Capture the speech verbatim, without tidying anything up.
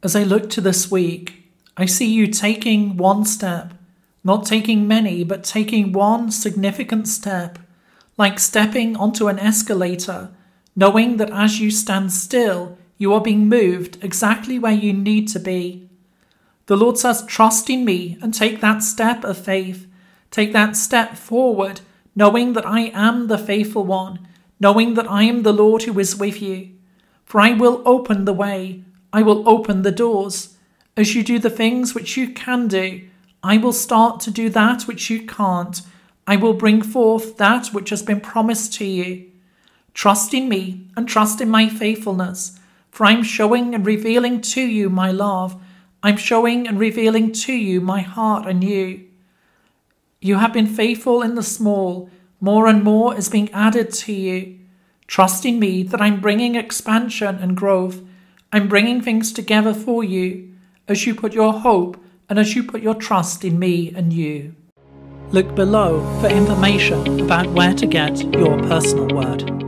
As I look to this week, I see you taking one step, not taking many, but taking one significant step, like stepping onto an escalator, knowing that as you stand still, you are being moved exactly where you need to be. The Lord says, trust in me and take that step of faith. Take that step forward, knowing that I am the faithful one, knowing that I am the Lord who is with you. For I will open the way. I will open the doors. As you do the things which you can do, I will start to do that which you can't. I will bring forth that which has been promised to you. Trust in me and trust in my faithfulness, for I am showing and revealing to you my love. I am showing and revealing to you my heart anew. You have been faithful in the small. More and more is being added to you. Trust in me that I am bringing expansion and growth. I'm bringing things together for you as you put your hope and as you put your trust in me and you. Look below for information about where to get your personal word.